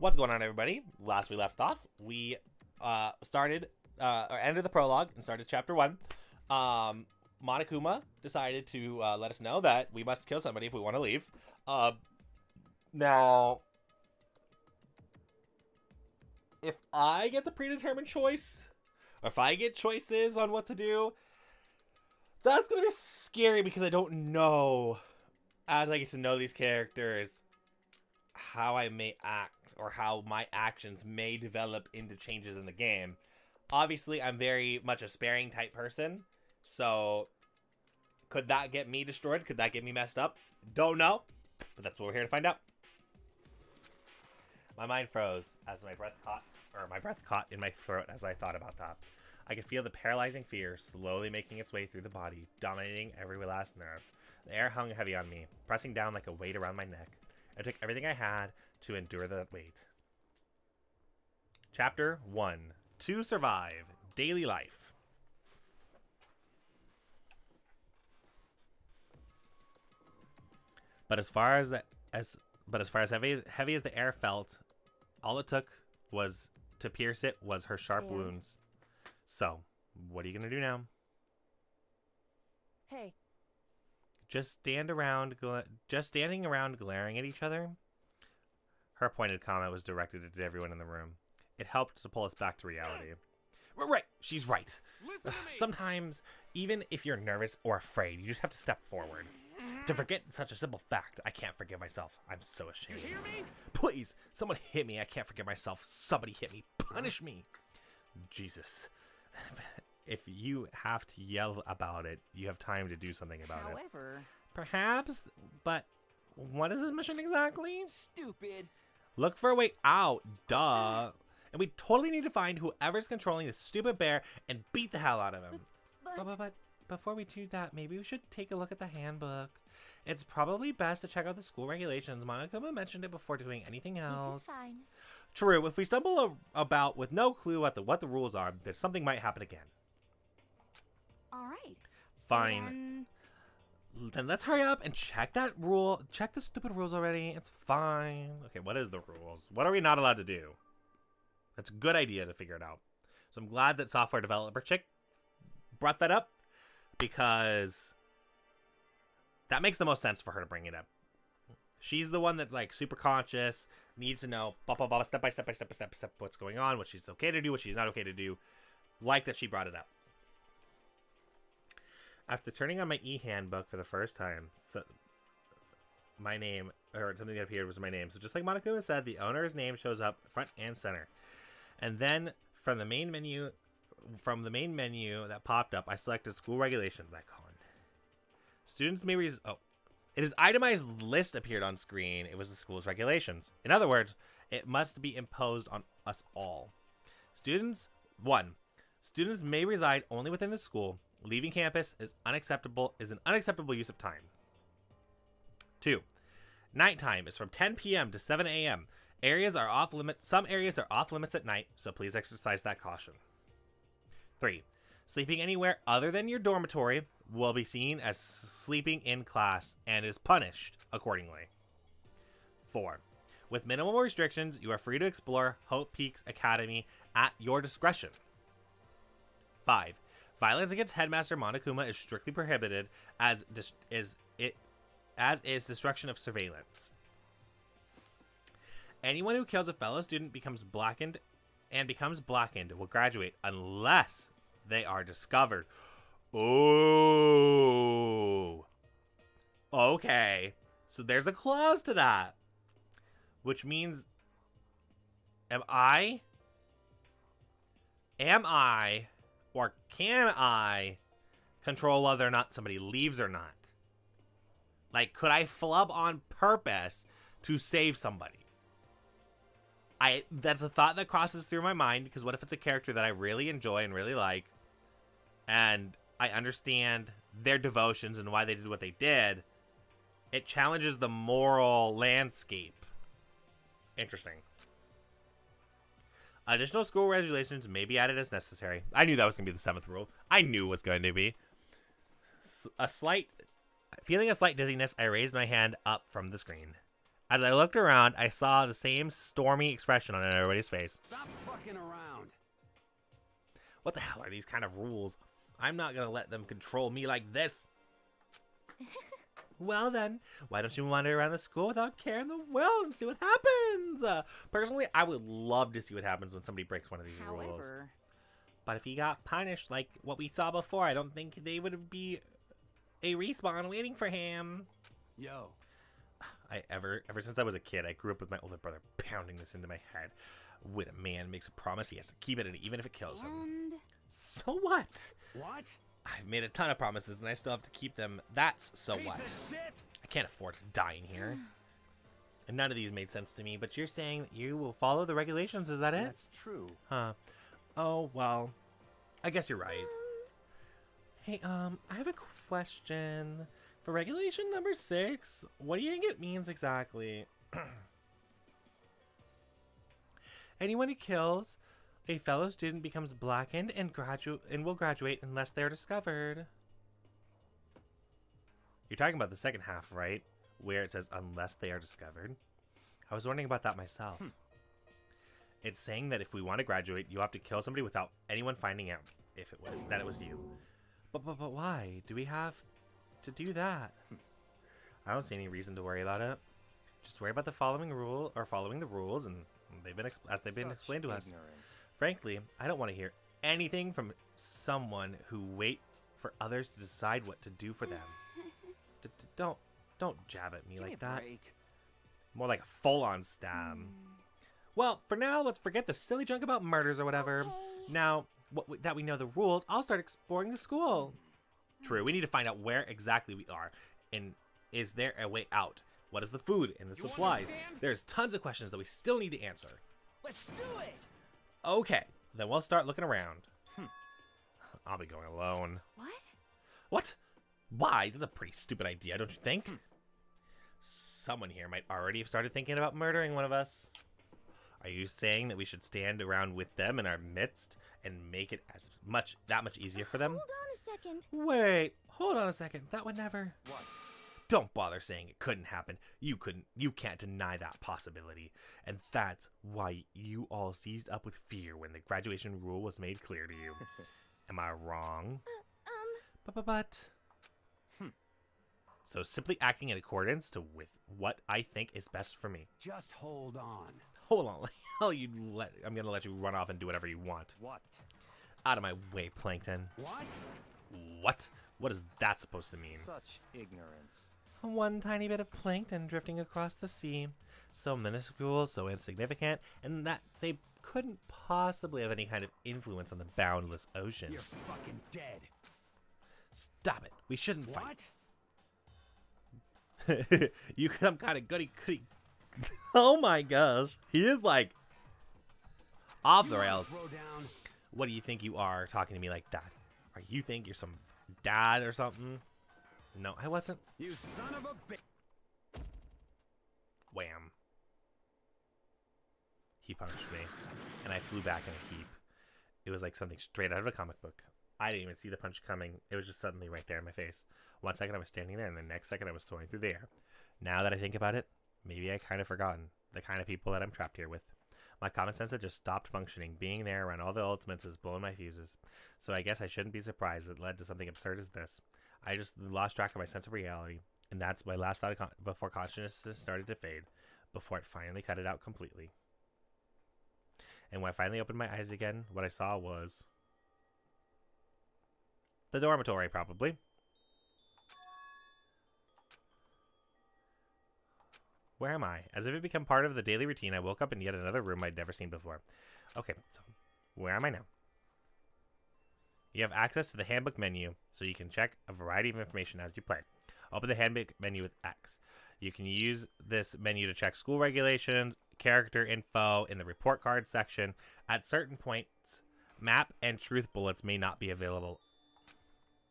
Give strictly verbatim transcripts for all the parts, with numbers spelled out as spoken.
What's going on, everybody? Last we left off, we uh, started, uh, or ended the prologue and started chapter one. Um, Monokuma decided to uh, let us know that we must kill somebody if we want to leave. Uh, now, if I get the predetermined choice, or if I get choices on what to do, that's going to be scary because I don't know, as I get to know these characters, how I may act or how my actions may develop into changes in the game. Obviously, I'm very much a sparing type person, so could that get me destroyed? Could that get me messed up? Don't know, but that's what we're here to find out. My mind froze as my breath caught, or my breath caught in my throat as I thought about that. I could feel the paralyzing fear slowly making its way through the body, dominating every last nerve. The air hung heavy on me, pressing down like a weight around my neck. I took everything I had to endure that weight. Chapter one. To Survive Daily Life. But as far as as but as far as heavy heavy as the air felt, all it took was to pierce it was her sharp and wounds. So, what are you gonna do now? Hey. Just stand around, just standing around glaring at each other? Her pointed comment was directed at everyone in the room. It helped to pull us back to reality. We're right. She's right. Ugh, sometimes, even if you're nervous or afraid, you just have to step forward. To forget such a simple fact, I can't forgive myself. I'm so ashamed. You hear me? Please, someone hit me. I can't forgive myself. Somebody hit me. Punish me. Jesus. If you have to yell about it, you have time to do something about However, it. However, perhaps, but what is this mission exactly? Stupid. Look for a way out, duh. And we totally need to find whoever's controlling this stupid bear and beat the hell out of him. But, but, but, but before we do that, maybe we should take a look at the handbook. It's probably best to check out the school regulations. Monokuma mentioned it before doing anything else. This is fine. True. If we stumble about with no clue what the what the rules are, there's something might happen again. All right. Fine. Then... then let's hurry up and check that rule. Check the stupid rules already. It's fine. Okay, what is the rules? What are we not allowed to do? That's a good idea to figure it out. So I'm glad that software developer chick brought that up because that makes the most sense for her to bring it up. She's the one that's like super conscious, needs to know blah, blah, blah, step by step by step by step by step what's going on, what she's okay to do, what she's not okay to do. Like that she brought it up. After turning on my e-handbook for the first time, so my name, or something that appeared was my name. So just like Monokuma said, the owner's name shows up front and center. And then from the main menu, from the main menu that popped up, I selected school regulations icon. Students may res- oh, it is itemized list appeared on screen. It was the school's regulations. In other words, it must be imposed on us all. Students, one, students may reside only within the school. Leaving campus is unacceptable is an unacceptable use of time. Two, nighttime is from ten p m to seven a m Areas are off limit. Some areas are off limits at night, so please exercise that caution. Three, sleeping anywhere other than your dormitory will be seen as sleeping in class and is punished accordingly. Four, with minimal restrictions, you are free to explore Hope's Peak Academy at your discretion. Five. Violence against Headmaster Monokuma is strictly prohibited, as dis is it, as is destruction of surveillance. Anyone who kills a fellow student becomes blackened, and becomes blackened will graduate unless they are discovered. Ooh. Okay, so there's a clause to that, which means, am I? Am I? Or can I control whether or not somebody leaves or not? Like, could I flub on purpose to save somebody? I That's a thought that crosses through my mind, because what if it's a character that I really enjoy and really like, and I understand their devotions and why they did what they did? It challenges the moral landscape. Interesting. Additional school regulations may be added as necessary. I knew that was going to be the seventh rule. I knew it was going to be. A slight... Feeling a slight dizziness, I raised my hand up from the screen. As I looked around, I saw the same stormy expression on everybody's face. Stop fucking around. What the hell are these kind of rules? I'm not gonna let them control me like this. Well then, why don't you wander around the school without care in the world and see what happens? Uh, personally, I would love to see what happens when somebody breaks one of these However. rules. But if he got punished like what we saw before, I don't think they would be a respawn waiting for him. Yo. I ever ever since I was a kid, I grew up with my older brother pounding this into my head. When a man makes a promise, he has to keep it, and even if it kills him. And... So what? What? I've made a ton of promises, and I still have to keep them. That's so Piece what? Of shit. I can't afford to die in here. And none of these made sense to me, but you're saying you will follow the regulations, is that it? That's true. Huh. Oh, well, I guess you're right. Um... Hey, um, I have a question. For regulation number six, what do you think it means exactly? Anyone who kills a fellow student becomes blackened and gradu and will graduate unless they're discovered. You're talking about the second half, right? Where it says unless they are discovered. I was wondering about that myself. Hmm. It's saying that if we want to graduate, you have to kill somebody without anyone finding out if it was that it was you. But but but why do we have to do that? I don't see any reason to worry about it. Just worry about the following rule or following the rules and they've been exp as they've been Such explained to ignorance. us. Frankly, I don't want to hear anything from someone who waits for others to decide what to do for them. D -d don't, don't jab at me Give like me a that. Break. More like a full-on stab. Mm. Well, for now, let's forget the silly junk about murders or whatever. Okay. Now what, that we know the rules, I'll start exploring the school. True, we need to find out where exactly we are, and is there a way out? What is the food and the you supplies? Understand? There's tons of questions that we still need to answer. Let's do it! Okay, then we'll start looking around. Hmm. I'll be going alone. What? What? Why? That's a pretty stupid idea, don't you think? Hmm. Someone here might already have started thinking about murdering one of us. Are you saying that we should stand around with them in our midst and make it as much that much easier for them? Hold on a second. Wait, hold on a second. That would never... What? Don't bother saying it couldn't happen. You couldn't. You can't deny that possibility. And that's why you all seized up with fear when the graduation rule was made clear to you. Am I wrong? Uh, um. But, but, but. Hmm. So simply acting in accordance to with what I think is best for me. Just hold on. Hold on. Hell, you let. I'm gonna let you run off and do whatever you want. What? Out of my way, Plankton. What? What? What is that supposed to mean? Such ignorance. One tiny bit of plankton drifting across the sea, so minuscule, so insignificant, and that they couldn't possibly have any kind of influence on the boundless ocean. You're fucking dead. Stop it. We shouldn't what? fight. You some kind of goody goody. Oh my gosh. He is like off you the rails. Down. What do you think you are talking to me like that? Or you think you're some dad or something? No, I wasn't. You son of a bitch! Wham. He punched me, and I flew back in a heap. It was like something straight out of a comic book. I didn't even see the punch coming. It was just suddenly right there in my face. One second I was standing there, and the next second I was soaring through the air. Now that I think about it, maybe I kind of forgotten the kind of people that I'm trapped here with. My common sense had just stopped functioning. Being there around all the ultimates has blown my fuses. So I guess I shouldn't be surprised it led to something absurd as this. I just lost track of my sense of reality, and that's my last thought of con before consciousness started to fade, before it finally cut it out completely. And when I finally opened my eyes again, what I saw was... the dormitory, probably. Where am I? As if it became part of the daily routine, I woke up in yet another room I'd never seen before. Okay, so where am I now? You have access to the handbook menu, so you can check a variety of information as you play. Open the handbook menu with X. You can use this menu to check school regulations, character info in the report card section. At certain points, map and truth bullets may not be available.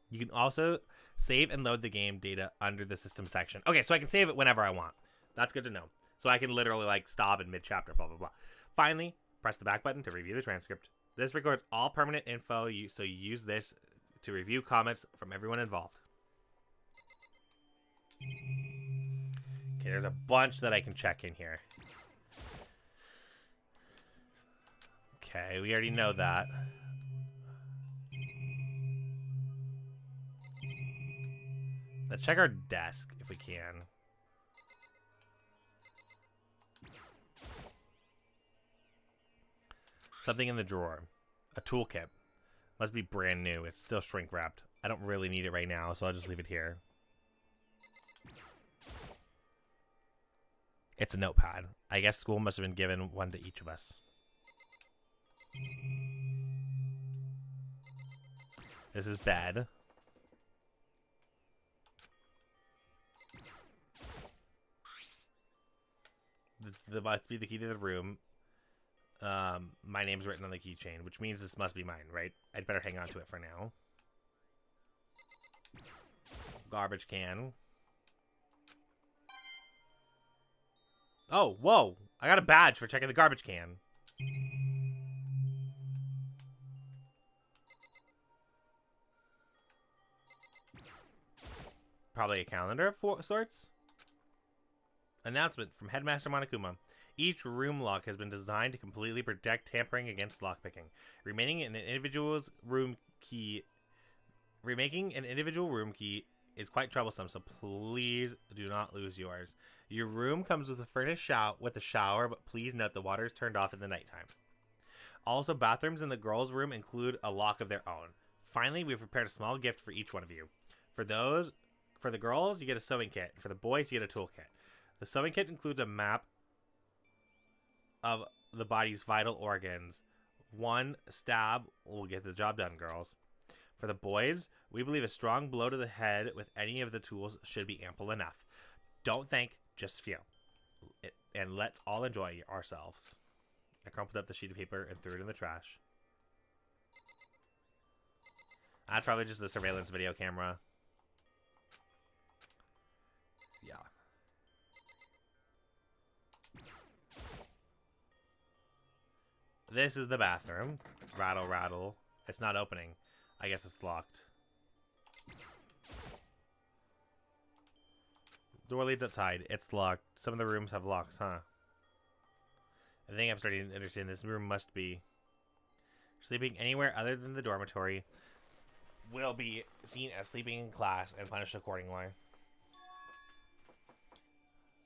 You can also save and load the game data under the system section. Okay, so I can save it whenever I want. That's good to know. So I can literally like stop in mid-chapter, blah, blah, blah. Finally, press the back button to review the transcript. This records all permanent info, so you use this to review comments from everyone involved. here. There's a bunch that I can check in here. Okay, we already know that. Let's check our desk if we can. Something in the drawer. A toolkit. Must be brand new. It's still shrink wrapped. I don't really need it right now, so I'll just leave it here. It's a notepad. I guess school must have been given one to each of us. This is bed. This must be the key to the room. Um, my name's written on the keychain, which means this must be mine, right? I'd better hang on to it for now. Garbage can. Oh, whoa! I got a badge for checking the garbage can. Probably a calendar of sorts. Announcement from Headmaster Monokuma. Each room lock has been designed to completely protect tampering against lockpicking. Remaining in an individual's room key, remaking an individual room key is quite troublesome, so please do not lose yours. Your room comes with a furnished shower, with a shower, but please note the water is turned off in the nighttime. Also, bathrooms in the girls' room include a lock of their own. Finally, we've prepared a small gift for each one of you. For those, for the girls, you get a sewing kit. For the boys, you get a toolkit. The sewing kit includes a map of the body's vital organs. One stab will get the job done, girls. For the boys, we believe a strong blow to the head with any of the tools should be ample enough. Don't think, just feel. It, and let's all enjoy ourselves. I crumpled up the sheet of paper and threw it in the trash. That's probably just the surveillance video camera. Yeah. This is the bathroom. Rattle, rattle. It's not opening. I guess it's locked. Door leads outside. It's locked. Some of the rooms have locks, huh? I think I'm starting to understand. This room must be... Sleeping anywhere other than the dormitory will be seen as sleeping in class and punished accordingly.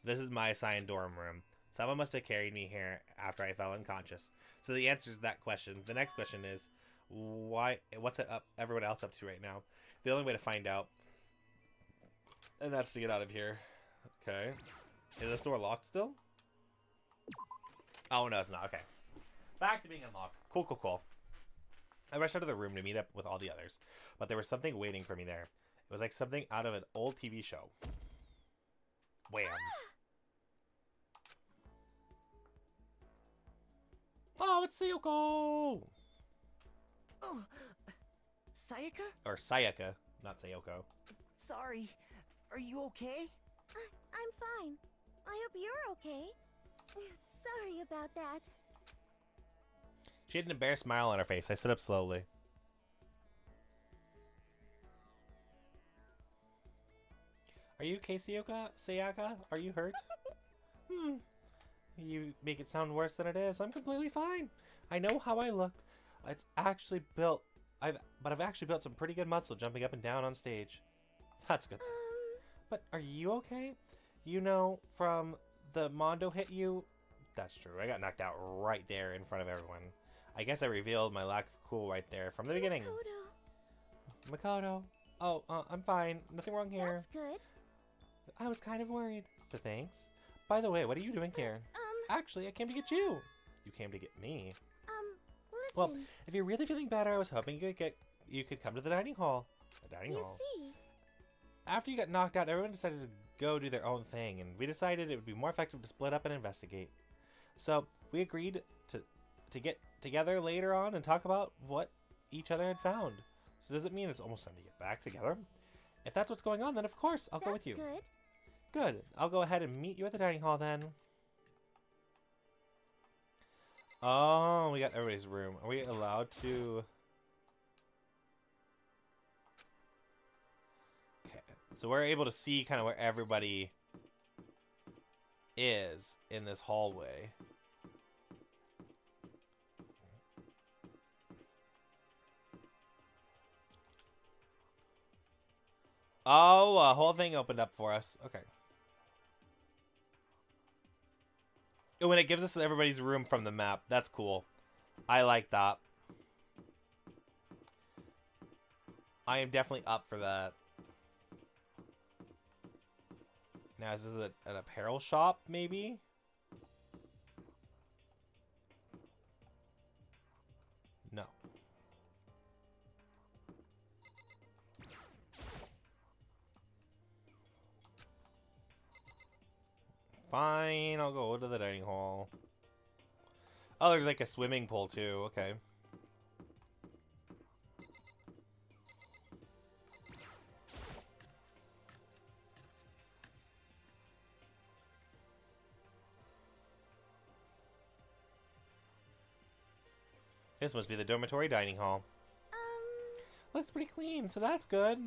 This is my assigned dorm room. Someone must have carried me here after I fell unconscious. So the answer to that question. The next question is, why? What's it up? Everyone else up to right now? The only way to find out, and that's to get out of here. Okay. Is this door locked still? Oh no, it's not. Okay. Back to being unlocked. Cool, cool, cool. I rushed out of the room to meet up with all the others, but there was something waiting for me there. It was like something out of an old T V show. Wham. Oh, it's Sayoko! Oh, Sayaka? Or Sayaka, not Sayoko. Sorry. Are you okay? Uh, I'm fine. I hope you're okay. Sorry about that. She had an embarrassed smile on her face. I stood up slowly. Are you okay, Sayaka? Sayaka? Are you hurt? Hmm. You make it sound worse than it is. I'm completely fine. I know how I look. It's actually built. I've, but I've actually built some pretty good muscle jumping up and down on stage. That's good. Um, but are you okay? You know, from the Mondo hit you. That's true. I got knocked out right there in front of everyone. I guess I revealed my lack of cool right there from the beginning. Makoto. Makoto. Oh, uh, I'm fine. Nothing wrong here. That's good. I was kind of worried. But thanks. By the way, what are you doing here? Uh, um, actually, I came to get you. You came to get me. Well, if you're really feeling better, I was hoping you could get you could come to the dining hall. The dining hall. You see. After you got knocked out, everyone decided to go do their own thing, and we decided it would be more effective to split up and investigate. So we agreed to to get together later on and talk about what each other had found. So does it mean it's almost time to get back together? If that's what's going on, then of course I'll that's go with you. Good. Good. I'll go ahead and meet you at the dining hall then. Oh, we got everybody's room. Are we allowed to... Okay, so we're able to see kind of where everybody is in this hallway. Oh, a whole thing opened up for us. Okay. And when it gives us everybody's room from the map, that's cool. I like that. I am definitely up for that. Now, is this a, an apparel shop, maybe? No. Fine, I'll go to the dining hall. Oh, there's like a swimming pool, too. Okay. This must be the dormitory dining hall. Um, Looks pretty clean, so that's good.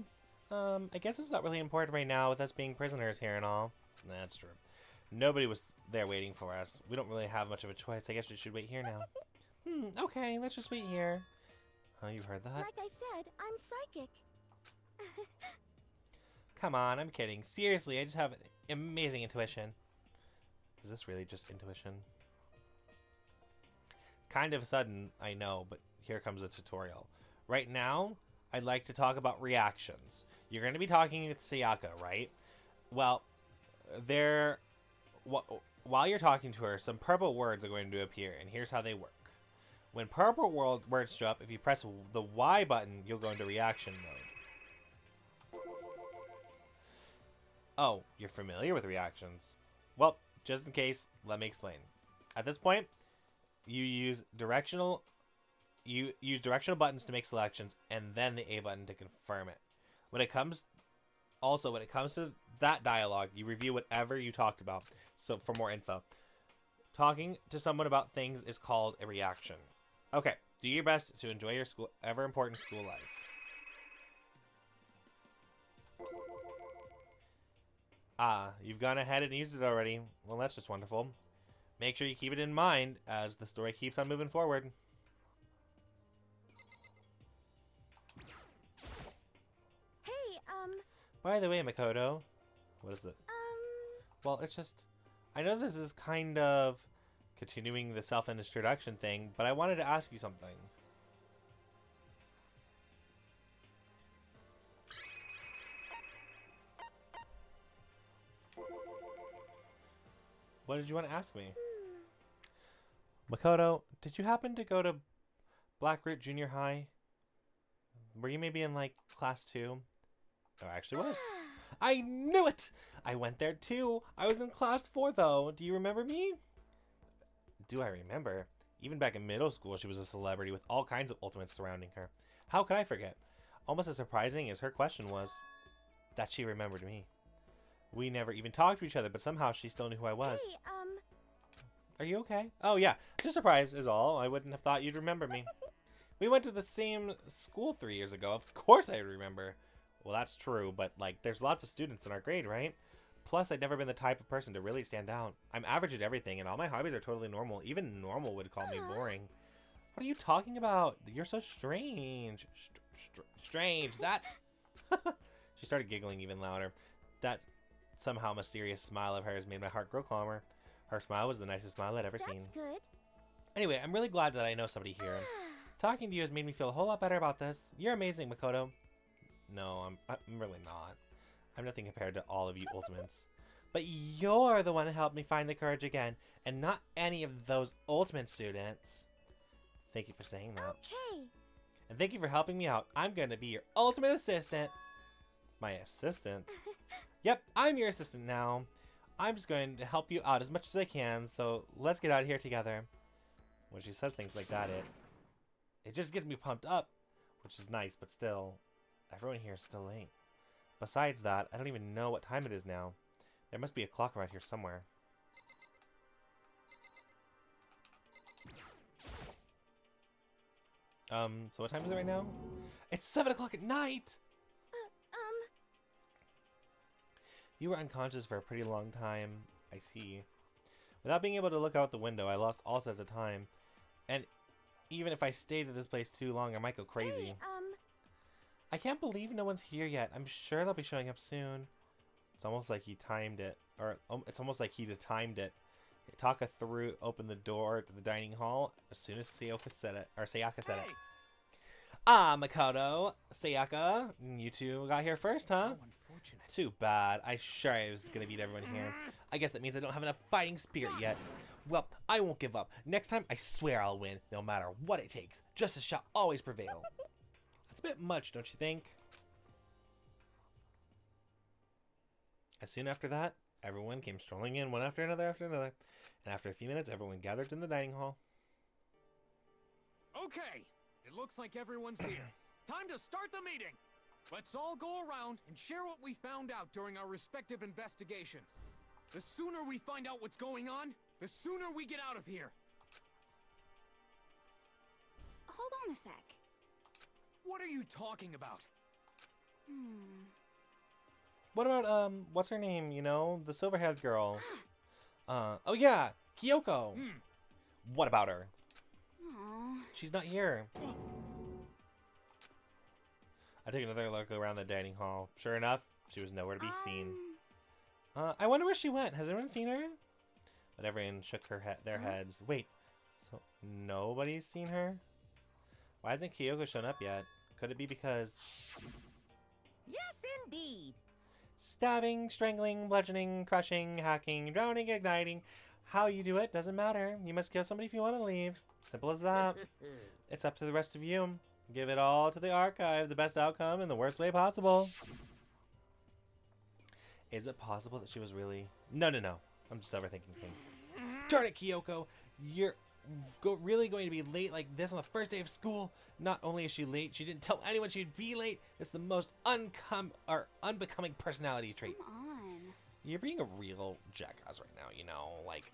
Um, I guess it's not really important right now with us being prisoners here and all. That's true. Nobody was there waiting for us. We don't really have much of a choice. I guess we should wait here now. Hmm, okay, let's just wait here. Oh, you heard that? Like I said, I'm psychic. Come on, I'm kidding. Seriously, I just have an amazing intuition. Is this really just intuition? Kind of sudden, I know, but here comes a tutorial. Right now, I'd like to talk about reactions. You're going to be talking with Sayaka, right? Well, there, wh while you're talking to her, some purple words are going to appear, and here's how they work. When purple world words show up, if you press the Y button, you'll go into reaction mode. Oh, you're familiar with reactions. Well, just in case, let me explain. At this point, You use directional, you use directional buttons to make selections, and then the A button to confirm it. When it comes, also when it comes to that dialogue, you review whatever you talked about. So for more info, talking to someone about things is called a reaction. Okay, do your best to enjoy your school, ever important school life. Ah, you've gone ahead and used it already. Well, that's just wonderful. Make sure you keep it in mind as the story keeps on moving forward. Hey, um... By the way, Makoto... What is it? Um... Well, it's just... I know this is kind of continuing the self-introduction thing, but I wanted to ask you something. What did you want to ask me? Makoto, did you happen to go to Blackroot Junior High? Were you maybe in, like, class two? Oh, I actually was. I knew it! I went there, too. I was in class four, though. Do you remember me? Do I remember? Even back in middle school, she was a celebrity with all kinds of ultimates surrounding her. How could I forget? Almost as surprising as her question was that she remembered me. We never even talked to each other, but somehow she still knew who I was. Hey, um... Are you okay? Oh, yeah. Just surprised is all. I wouldn't have thought you'd remember me. We went to the same school three years ago. Of course I remember. Well, that's true, but, like, there's lots of students in our grade, right? Plus, I'd never been the type of person to really stand out. I'm average at everything, and all my hobbies are totally normal. Even normal would call me boring. What are you talking about? You're so strange. St st strange. That's... She started giggling even louder. That... Somehow, mysterious smile of hers made my heart grow calmer. Her smile was the nicest smile I'd ever That's seen. That's good. Anyway, I'm really glad that I know somebody here. Talking to you has made me feel a whole lot better about this. You're amazing, Makoto. No, I'm, I'm really not. I'm nothing compared to all of you Ultimates. But you're the one who helped me find the courage again, and not any of those Ultimate students. Thank you for saying that. Okay. And thank you for helping me out. I'm going to be your Ultimate Assistant. My assistant? Yep, I'm your assistant now. I'm just going to help you out as much as I can, so let's get out of here together. When she says things like that, it it just gets me pumped up, which is nice, but still, everyone here is still late. Besides that, I don't even know what time it is now. There must be a clock around here somewhere. Um, so what time is it right now? It's seven o'clock at night! You were unconscious for a pretty long time. I see. Without being able to look out the window, I lost all sense of time. And even if I stayed at this place too long, I might go crazy. Hey, um... I can't believe no one's here yet. I'm sure they'll be showing up soon. It's almost like he timed it. Or um, it's almost like he timed it. Taka threw open the door to the dining hall as soon as Sayaka said it. Or Sayaka said hey. it. Ah, Makoto, Sayaka, you two got here first, huh? Oh, unfortunate. Too bad. I sure I was gonna beat everyone here. I guess that means I don't have enough fighting spirit yet. Well, I won't give up. Next time, I swear I'll win, no matter what it takes. Justice shall always prevail. That's a bit much, don't you think? As soon after that, everyone came strolling in one after another after another, and after a few minutes, everyone gathered in the dining hall. Okay. It looks like everyone's here. Time to start the meeting. Let's all go around and share what we found out during our respective investigations. The sooner we find out what's going on, the sooner we get out of here. Hold on a sec. What are you talking about? Hmm. What about, um, what's her name, you know? The silver-haired girl. uh, oh yeah, Kyoko. Hmm. What about her? She's not here. I took another look around the dining hall. Sure enough, she was nowhere to be um... seen. Uh, I wonder where she went. Has everyone seen her? But everyone shook her he their heads. Wait, so nobody's seen her? Why hasn't Kyoko shown up yet? Could it be because... Yes, indeed. Stabbing, strangling, bludgeoning, crushing, hacking, drowning, igniting. How you do it doesn't matter. You must kill somebody if you want to leave. Simple as that. It's up to the rest of you. Give it all to the archive, the best outcome in the worst way possible. Is it possible that she was really... No, no, no. I'm just overthinking things. Darn it, Kyoko. You're go really going to be late like this on the first day of school? Not only is she late, she didn't tell anyone she'd be late. It's the most uncom or unbecoming personality trait. Come on. You're being a real jackass right now, you know? Like...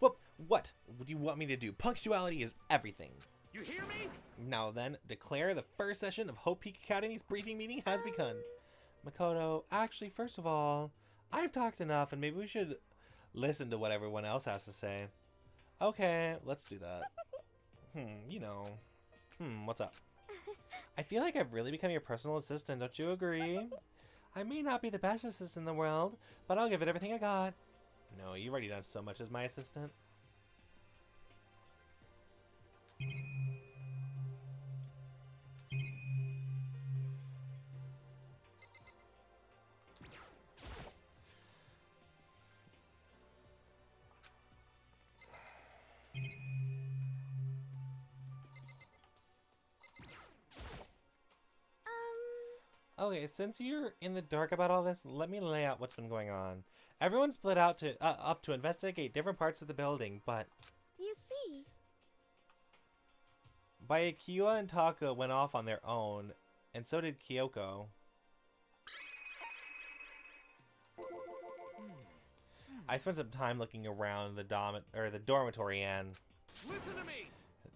What, what do you want me to do? Punctuality is everything. You hear me? Now then, declare the first session of Hope's Peak Academy's briefing meeting has um. begun. Makoto, actually, first of all, I've talked enough and maybe we should listen to what everyone else has to say. Okay, let's do that. hmm, you know. Hmm, what's up? I feel like I've really become your personal assistant, don't you agree? I may not be the best assistant in the world, but I'll give it everything I got. No, you've already done so much as my assistant. Okay, since you're in the dark about all this, let me lay out what's been going on. Everyone split out to uh, up to investigate different parts of the building, but you see, Byakuya and Taka went off on their own, and so did Kyoko. I spent some time looking around the dorm or the dormitory, and listen to me.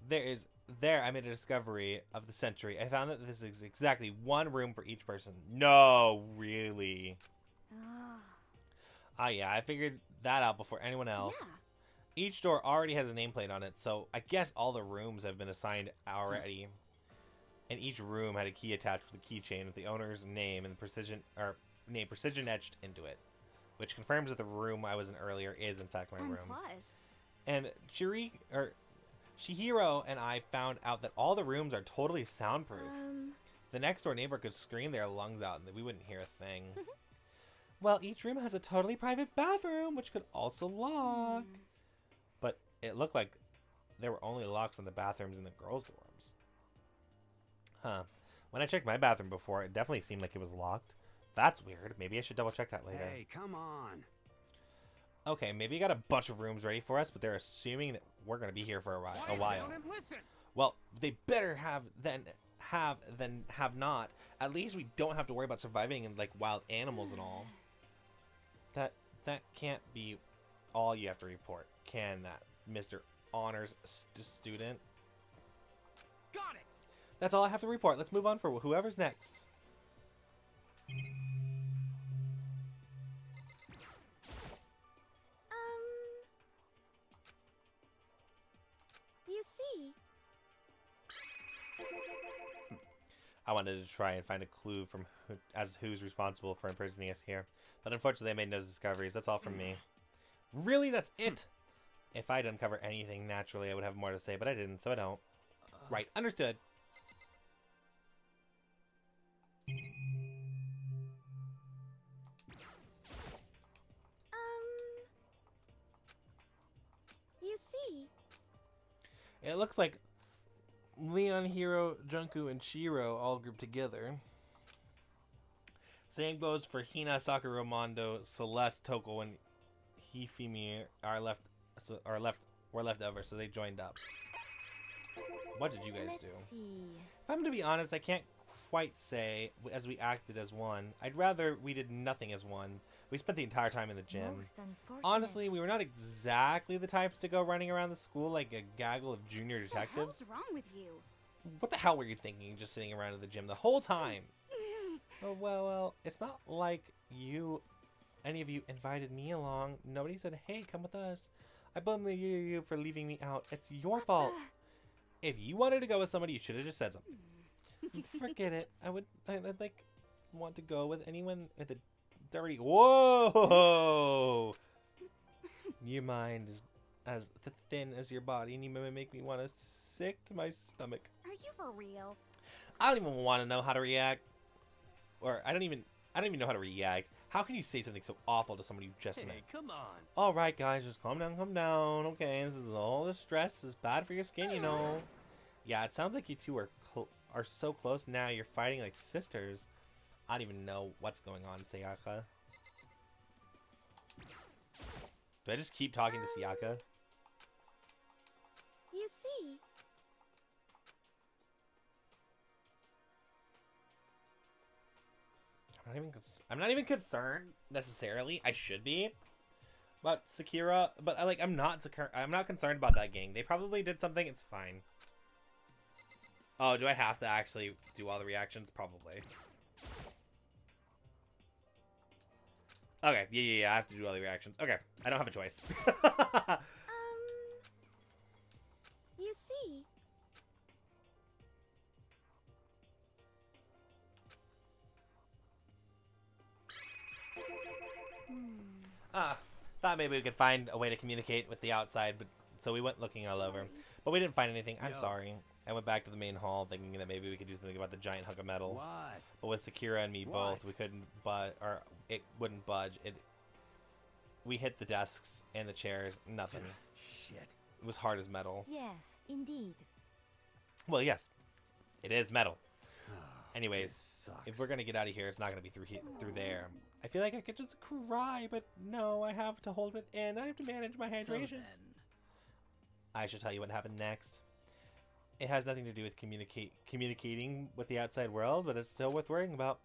There is there. I made a discovery of the century. I found that this is exactly one room for each person. No, really. Ah. Ah, yeah, I figured that out before anyone else. Yeah. Each door already has a nameplate on it, so I guess all the rooms have been assigned already. And each room had a key attached with a keychain with the owner's name and precision or name precision etched into it, which confirms that the room I was in earlier is in fact my and room. Plus. And Chiri or Chihiro and I found out that all the rooms are totally soundproof. Um... The next door neighbor could scream their lungs out and we wouldn't hear a thing. Well, each room has a totally private bathroom, which could also lock. Mm. But it looked like there were only locks on the bathrooms in the girls' dorms. Huh. When I checked my bathroom before, it definitely seemed like it was locked. That's weird. Maybe I should double check that later. Hey, come on. Okay, maybe you got a bunch of rooms ready for us, but they're assuming that we're going to be here for a while. A while. Well, they better have then... have than have not. At least we don't have to worry about surviving and like wild animals and all. That that can't be all you have to report, can that, Mister Honors st student? Got it. That's all I have to report. Let's move on for whoever's next. Um. see. I wanted to try and find a clue from who, as who's responsible for imprisoning us here, but unfortunately I made no discoveries. That's all from me. Really? That's it? If I'd uncover anything, naturally I would have more to say, but I didn't, so I don't. Uh, right, understood. Um... You see? It looks like Leon, Hiro, Junko, and Shiro all grouped together. Same goes for Hina, Sakura, Mondo, Celeste, Toko, and Hifumi are left so are left were left over, so they joined up. What did you guys Let's do? See. If I'm to be honest, I can't quite say as we acted as one. I'd rather we did nothing as one. We spent the entire time in the gym. Honestly, we were not exactly the types to go running around the school like a gaggle of junior detectives. What's wrong with you? What the hell were you thinking just sitting around in the gym the whole time? oh, well, well, it's not like you, any of you invited me along. Nobody said, hey, come with us. I blame you for leaving me out. It's your fault. If you wanted to go with somebody, you should have just said something. Forget it. I would, I, I'd like want to go with anyone with a dirty. Whoa! Your mind is as thin as your body, and you make me want to sick to my stomach. Are you for real? I don't even want to know how to react, or I don't even, I don't even know how to react. How can you say something so awful to somebody you just hey, met? Come on! All right, guys, just calm down, calm down. Okay, this is all the stress. This is bad for your skin, you know. Yeah, it sounds like you two are cl are so close now. You're fighting like sisters. I don't even know what's going on, Sayaka. Do I just keep talking um, to Sayaka? You see. I'm not even I'm not even concerned necessarily. I should be. But Sakura, but I like I'm not I'm not concerned about that gang. They probably did something. It's fine. Oh, do I have to actually do all the reactions? Probably. Okay, yeah, yeah, yeah, I have to do all the reactions. Okay, I don't have a choice. um, you see. Hmm. Ah, thought maybe we could find a way to communicate with the outside, but so we went looking all over. But we didn't find anything. I'm Yo. sorry. I went back to the main hall thinking that maybe we could do something about the giant hunk of metal. What? But with Sakura and me what? both, we couldn't budge, or it wouldn't budge. It. We hit the desks and the chairs. Nothing. Shit. It was hard as metal. Yes, indeed. Well, yes, it is metal. Anyways, if we're gonna get out of here, it's not gonna be through he through there. I feel like I could just cry, but no, I have to hold it in. I have to manage my hydration. So then. I should tell you what happened next. It has nothing to do with communicate communicating with the outside world, but it's still worth worrying about.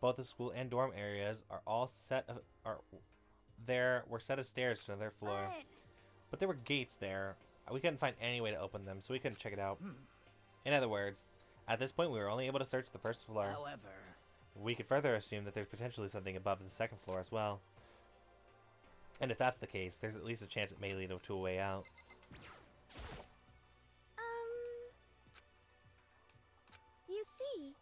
Both the school and dorm areas are all set of, are there were set of stairs to another floor, what? But there were gates there. We couldn't find any way to open them, so we couldn't check it out. Hmm. In other words, at this point, we were only able to search the first floor. However, we could further assume that there's potentially something above the second floor as well. And if that's the case, there's at least a chance it may lead to a way out. You see.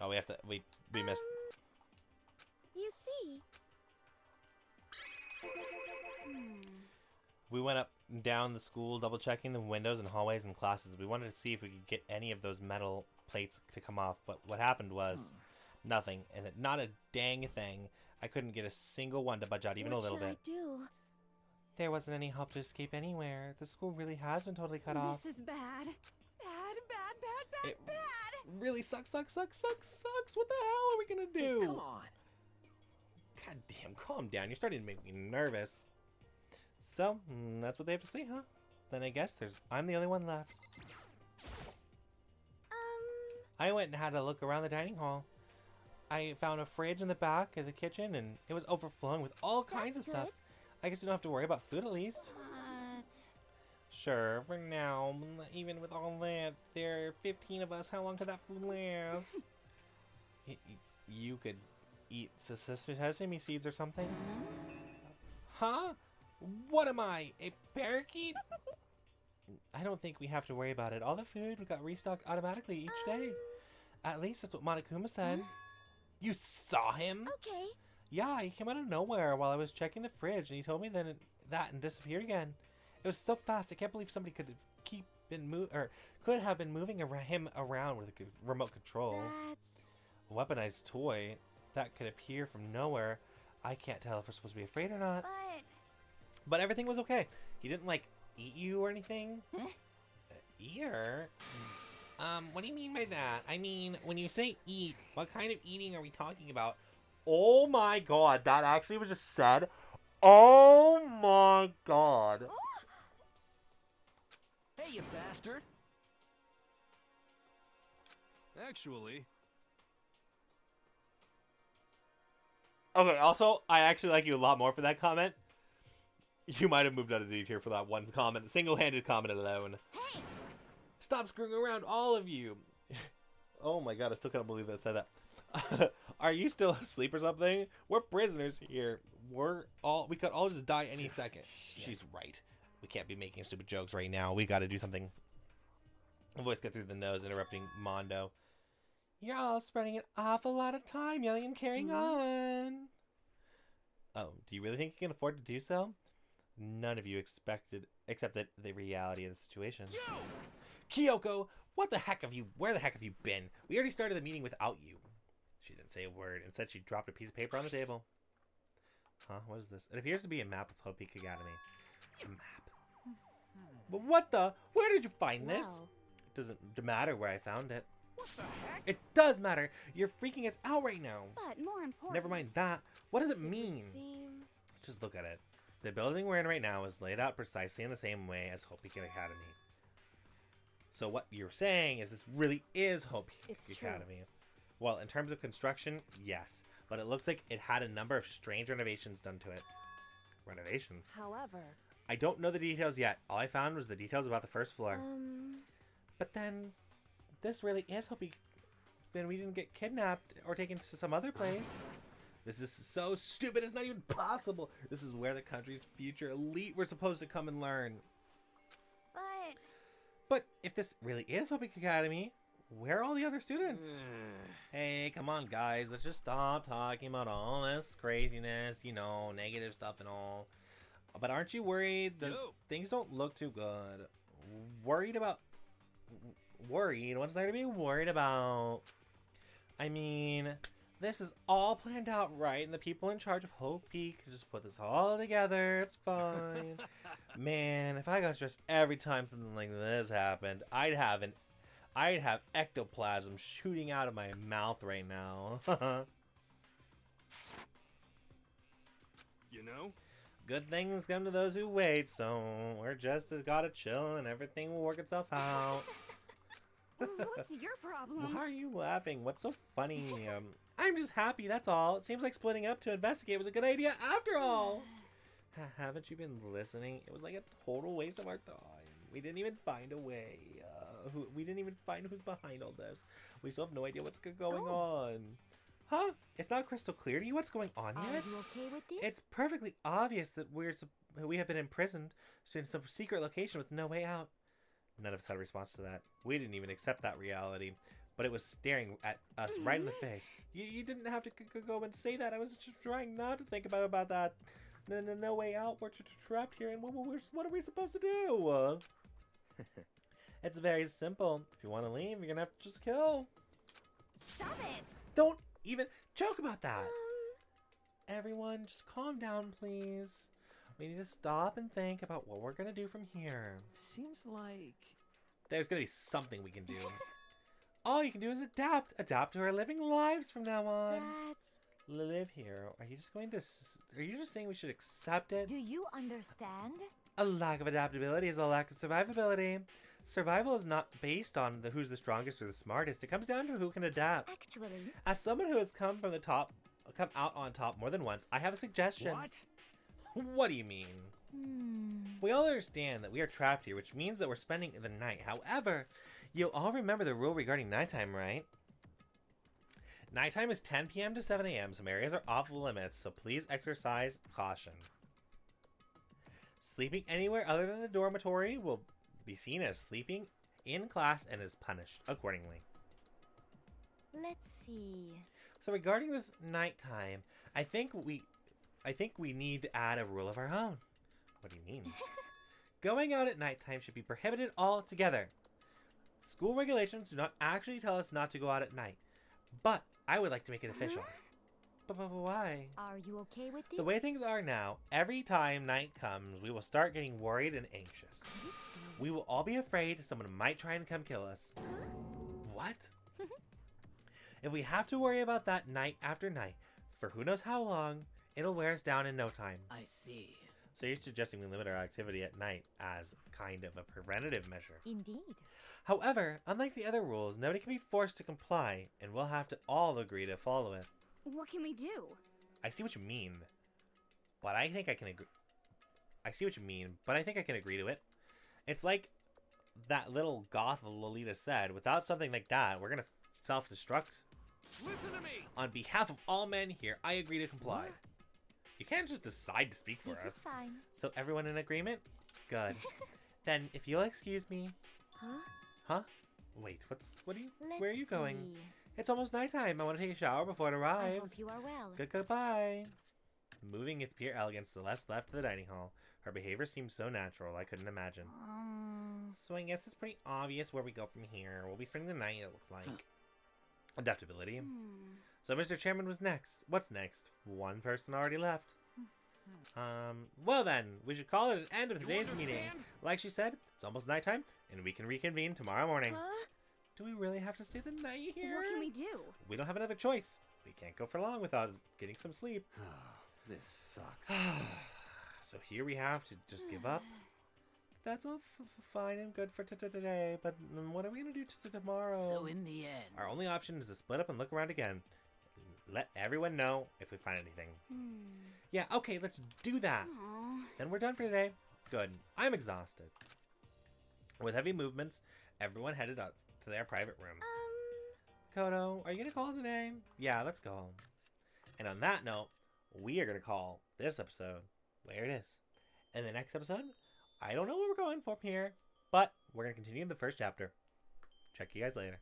Oh, we have to. We we um, missed. You see. Hmm. We went up and down the school, double checking the windows and hallways and classes. We wanted to see if we could get any of those metal plates to come off, but what happened was hmm. nothing, and not a dang thing. I couldn't get a single one to budge out, even what a little bit. I do? There wasn't any help to escape anywhere. The school really has been totally cut off. This is bad. Bad, bad, bad, bad, it bad. Really sucks, sucks, sucks, sucks, sucks. What the hell are we gonna do? Hey, come on. God damn, calm down. You're starting to make me nervous. So, that's what they have to say, huh? Then I guess there's I'm the only one left. Um. I went and had a look around the dining hall. I found a fridge in the back of the kitchen, and it was overflowing with all kinds of stuff. I guess you don't have to worry about food, at least. What? Sure, for now. Even with all that, there are fifteen of us. How long could that food last? you, you could eat sesame seeds or something? Mm-hmm. Huh? What am I, a parakeet? I don't think we have to worry about it. All the food got restocked automatically each day. Um, At least that's what Monokuma said. Huh? You saw him? Okay. Yeah, he came out of nowhere while I was checking the fridge, and he told me then that and disappeared again. It was so fast. I can't believe somebody could have keep been move or could have been moving ar him around with a remote control. That's... A weaponized toy that could appear from nowhere. I can't tell if we're supposed to be afraid or not. But, but everything was okay. He didn't like eat you or anything. Huh? Uh, eat her? Um, what do you mean by that? I mean, when you say eat, what kind of eating are we talking about? Oh my god, that actually was just said. Oh my god. Hey, you bastard. Actually. Okay, also, I actually like you a lot more for that comment. You might have moved out of the tier for that one comment. Single-handed comment alone. Hey. Stop screwing around, all of you. Oh my god, I still can't believe that I said that. Are you still asleep or something? We're prisoners here. We're all, we could all just die any second. She's right. We can't be making stupid jokes right now. We gotta do something. A voice got through the nose, interrupting Mondo. You're all spending an awful lot of time yelling and carrying mm-hmm. on. Oh, do you really think you can afford to do so? None of you expected, except that the reality of the situation. Yo! Kyoko, what the heck have you, where the heck have you been? We already started the meeting without you. She didn't say a word. Instead, she dropped a piece of paper on the table. Huh, what is this? It appears to be a map of Hope's Peak Academy. A map. But what the, where did you find wow. this? It doesn't matter where I found it. What the heck? It does matter. You're freaking us out right now. But more important. Never mind that. What does it mean? It seem... Just look at it. The building we're in right now is laid out precisely in the same way as Hope's Peak Academy. So what you're saying is this really is Hope's Peak Academy. True. Well, in terms of construction, yes. But it looks like it had a number of strange renovations done to it. Renovations? However... I don't know the details yet. All I found was the details about the first floor. Um... But then, this really is Hope's Peak. Then we didn't get kidnapped or taken to some other place. This is so stupid, it's not even possible. This is where the country's future elite were supposed to come and learn. But... But if this really is Hope's Peak Academy, where are all the other students? Hey, come on, guys. Let's just stop talking about all this craziness, you know, negative stuff and all. But aren't you worried that Yo. things don't look too good? Worried about... Worried? What's there to be worried about? I mean, this is all planned out right, and the people in charge of Hope's Peak just put this all together. It's fine. Man, if I got stressed every time something like this happened, I'd have an... I'd have ectoplasm shooting out of my mouth right now. You know? Good things come to those who wait, so we're just as gotta chill and everything will work itself out. What's your problem? Why are you laughing? What's so funny? Um, I'm just happy, that's all. It seems like splitting up to investigate was a good idea after all. Haven't you been listening? It was like a total waste of our time. We didn't even find a way. Uh, who, we didn't even find who's behind all this. We still have no idea what's going oh. on. Huh? It's not crystal clear to you what's going on Are yet? You okay with this? It's perfectly obvious that we're we have been imprisoned in some secret location with no way out. None of us had a response to that. We didn't even accept that reality, but it was staring at us mm-hmm. right in the face. You, you didn't have to go and say that. I was just trying not to think about, about that. No, no, no way out. We're trapped here, and what, what are we supposed to do? Uh, It's very simple. If you want to leave, you're gonna have to just kill. Stop it! Don't even joke about that. Um, Everyone, just calm down, please. We need to stop and think about what we're gonna do from here. Seems like there's gonna be something we can do. All you can do is adapt. Adapt to our living lives from now on. That's... Live here. Are you just going to? Are you just saying we should accept it? Do you understand? A lack of adaptability is a lack of survivability. Survival is not based on the, who's the strongest or the smartest. It comes down to who can adapt. Actually, as someone who has come from the top, come out on top more than once, I have a suggestion. What? What do you mean? Hmm. We all understand that we are trapped here, which means that we're spending the night. However, you'll all remember the rule regarding nighttime, right? Nighttime is ten p m to seven a m Some areas are off limits, so please exercise caution. Sleeping anywhere other than the dormitory will be seen as sleeping in class and is punished accordingly. Let's see. So regarding this nighttime, I think we I think we need to add a rule of our own. What do you mean? Going out at nighttime should be prohibited altogether. School regulations do not actually tell us not to go out at night, but I would like to make it official. Huh? But, but, but why? Are you okay with this? The way things are now, every time night comes, we will start getting worried and anxious. We will all be afraid someone might try and come kill us. Huh? What? If we have to worry about that night after night, for who knows how long, it'll wear us down in no time. I see. So you're suggesting we limit our activity at night as kind of a preventative measure. Indeed. However, unlike the other rules, nobody can be forced to comply, and we'll have to all agree to follow it. What can we do? I see what you mean, but I think I can agree. I see what you mean, but I think I can agree to it. It's like that little goth Lolita said, without something like that, we're gonna self-destruct. Listen to me! On behalf of all men here, I agree to comply. What? You can't just decide to speak for this us. Fine. So everyone in agreement? Good. Then if you'll excuse me. Huh? Huh? Wait, what's what are you Let's where are you going? See. It's almost nighttime. I want to take a shower before it arrives. I hope you are well. Good goodbye. Moving with pure elegance, Celeste left the dining hall. Her behavior seemed so natural, I couldn't imagine. Um... So I guess it's pretty obvious where we go from here. We'll be spending the night, it looks like. Adaptability. Hmm. So Mister Chairman was next. What's next? One person already left. Um, well then, we should call it an end of today's you meeting. Like she said, it's almost nighttime, and we can reconvene tomorrow morning. Huh? Do we really have to stay the night here? What can we do? We don't have another choice. We can't go for long without getting some sleep. Oh, this sucks. So here we have to just give up. That's all f f fine and good for t t today, but what are we going to do t t tomorrow? So in the end, our only option is to split up and look around again. Let everyone know if we find anything. Hmm. Yeah, okay, let's do that. Aww. Then we're done for today. Good. I'm exhausted. With heavy movements, everyone headed up to their private rooms. Um... Makoto, are you gonna call today? Yeah, let's go. And on that note, we are gonna call this episode where it is. In the next episode, I don't know where we're going from here, but we're gonna continue in the first chapter. Check you guys later.